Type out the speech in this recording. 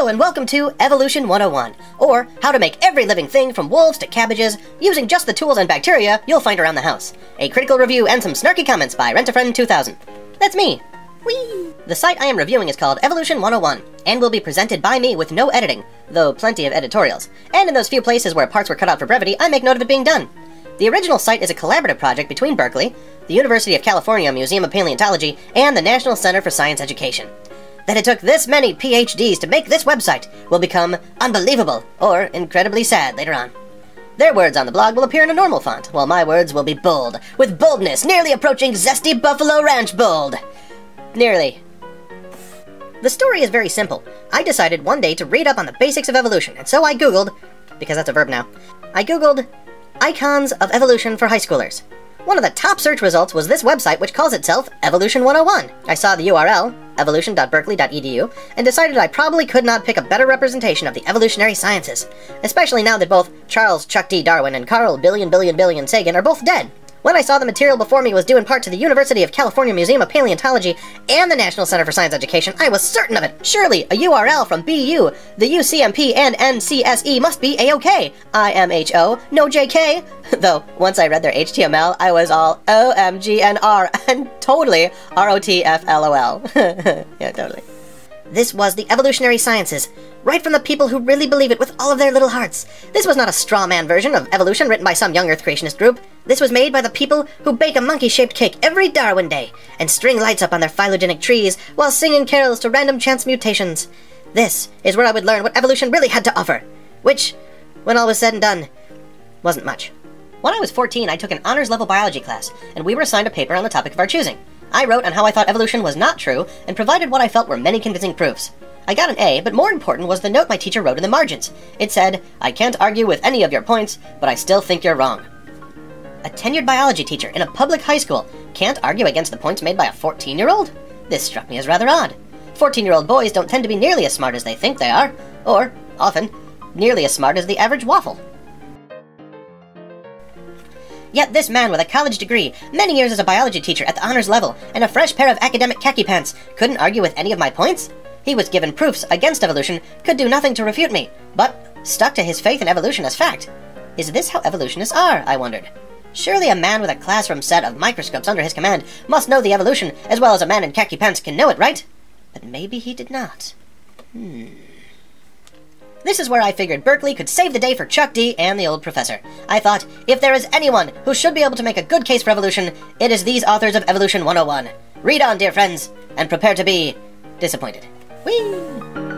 Hello and welcome to Evolution 101, or how to make every living thing from wolves to cabbages using just the tools and bacteria you'll find around the house. A critical review and some snarky comments by Rent-A-Friend 2000. That's me. Whee! The site I am reviewing is called Evolution 101, and will be presented by me with no editing, though plenty of editorials. And in those few places where parts were cut out for brevity, I make note of it being done. The original site is a collaborative project between Berkeley, the University of California Museum of Paleontology, and the National Center for Science Education. That it took this many PhDs to make this website will become unbelievable, or incredibly sad later on. Their words on the blog will appear in a normal font, while my words will be bold, with boldness nearly approaching Zesty Buffalo Ranch bold. Nearly. The story is very simple. I decided one day to read up on the basics of evolution, and so I googled, because that's a verb now, I googled icons of evolution for high schoolers. One of the top search results was this website, which calls itself Evolution 101. I saw the URL, evolution.berkeley.edu, and decided I probably could not pick a better representation of the evolutionary sciences, especially now that both Charles Chuck D. Darwin and Carl Billion Sagan are both dead. When I saw the material before me was due in part to the University of California Museum of Paleontology and the National Center for Science Education, I was certain of it. Surely, a URL from BU, the UCMP, and NCSE must be A-OK. IMHO, no JK. Though, once I read their HTML, I was all OMGNR and totally ROTFLOL. Yeah, totally. This was the evolutionary sciences, right from the people who really believe it with all of their little hearts. This was not a straw man version of evolution written by some young earth creationist group. This was made by the people who bake a monkey-shaped cake every Darwin day and string lights up on their phylogenetic trees while singing carols to random chance mutations. This is where I would learn what evolution really had to offer, which, when all was said and done, wasn't much. When I was 14, I took an honors-level biology class, and we were assigned a paper on the topic of our choosing. I wrote on how I thought evolution was not true, and provided what I felt were many convincing proofs. I got an A, but more important was the note my teacher wrote in the margins. It said, "I can't argue with any of your points, but I still think you're wrong." A tenured biology teacher in a public high school can't argue against the points made by a 14-year-old? This struck me as rather odd. 14-year-old boys don't tend to be nearly as smart as they think they are, or, often, nearly as smart as the average waffle. Yet this man with a college degree, many years as a biology teacher at the honors level, and a fresh pair of academic khaki pants couldn't argue with any of my points? He was given proofs against evolution, could do nothing to refute me, but stuck to his faith in evolution as fact. Is this how evolutionists are, I wondered. Surely a man with a classroom set of microscopes under his command must know the evolution as well as a man in khaki pants can know it, right? But maybe he did not. This is where I figured Berkeley could save the day for Chuck D and the old professor. I thought, if there is anyone who should be able to make a good case for evolution, it is these authors of Evolution 101. Read on, dear friends, and prepare to be disappointed. Whee!